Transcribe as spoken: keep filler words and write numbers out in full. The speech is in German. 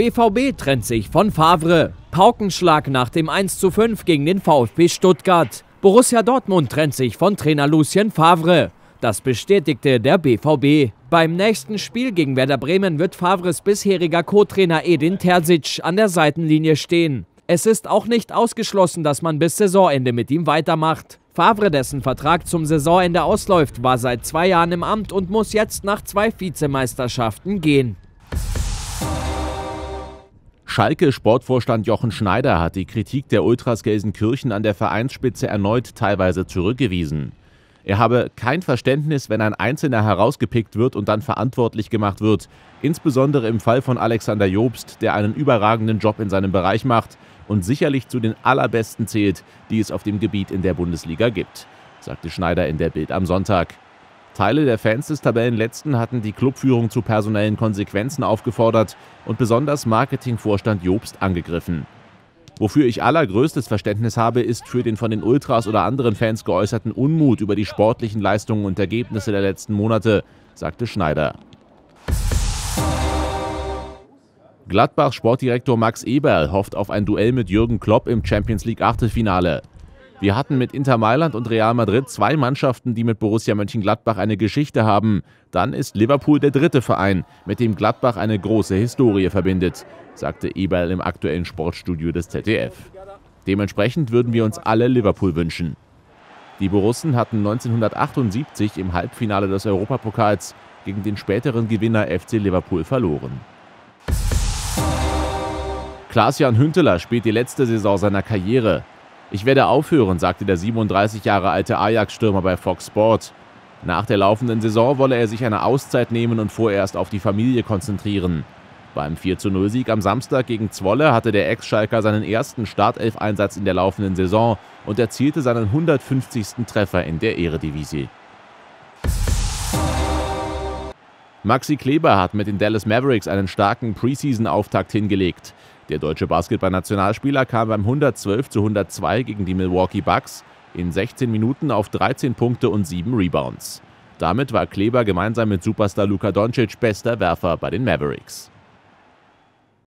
B V B trennt sich von Favre. Paukenschlag nach dem eins zu fünf gegen den VfB Stuttgart. Borussia Dortmund trennt sich von Trainer Lucien Favre. Das bestätigte der B V B. Beim nächsten Spiel gegen Werder Bremen wird Favres bisheriger Co-Trainer Edin Terzic an der Seitenlinie stehen. Es ist auch nicht ausgeschlossen, dass man bis Saisonende mit ihm weitermacht. Favre, dessen Vertrag zum Saisonende ausläuft, war seit zwei Jahren im Amt und muss jetzt nach zwei Vizemeisterschaften gehen. Schalke-Sportvorstand Jochen Schneider hat die Kritik der Ultras Gelsenkirchen an der Vereinsspitze erneut teilweise zurückgewiesen. Er habe kein Verständnis, wenn ein Einzelner herausgepickt wird und dann verantwortlich gemacht wird, insbesondere im Fall von Alexander Jobst, der einen überragenden Job in seinem Bereich macht und sicherlich zu den allerbesten zählt, die es auf dem Gebiet in der Bundesliga gibt, sagte Schneider in der Bild am Sonntag. Teile der Fans des Tabellenletzten hatten die Clubführung zu personellen Konsequenzen aufgefordert und besonders Marketingvorstand Jobst angegriffen. Wofür ich allergrößtes Verständnis habe, ist für den von den Ultras oder anderen Fans geäußerten Unmut über die sportlichen Leistungen und Ergebnisse der letzten Monate, sagte Schneider. Gladbachs Sportdirektor Max Eberl hofft auf ein Duell mit Jürgen Klopp im Champions-League-Achtelfinale. Wir hatten mit Inter Mailand und Real Madrid zwei Mannschaften, die mit Borussia Mönchengladbach eine Geschichte haben. Dann ist Liverpool der dritte Verein, mit dem Gladbach eine große Historie verbindet, sagte Eberl im aktuellen Sportstudio des Z D F. Dementsprechend würden wir uns alle Liverpool wünschen. Die Borussen hatten neunzehnhundertachtundsiebzig im Halbfinale des Europapokals gegen den späteren Gewinner F C Liverpool verloren. Klaas-Jan Huntelaar spielt die letzte Saison seiner Karriere. Ich werde aufhören, sagte der siebenunddreißig Jahre alte Ajax-Stürmer bei Fox Sport. Nach der laufenden Saison wolle er sich eine Auszeit nehmen und vorerst auf die Familie konzentrieren. Beim vier zu null Sieg am Samstag gegen Zwolle hatte der Ex-Schalker seinen ersten Startelf-Einsatz in der laufenden Saison und erzielte seinen hundertfünfzigsten Treffer in der Eredivisie. Maxi Kleber hat mit den Dallas Mavericks einen starken Preseason-Auftakt hingelegt. Der deutsche Basketball-Nationalspieler kam beim hundertzwölf zu hundertzwei gegen die Milwaukee Bucks in sechzehn Minuten auf dreizehn Punkte und sieben Rebounds. Damit war Kleber gemeinsam mit Superstar Luka Doncic bester Werfer bei den Mavericks.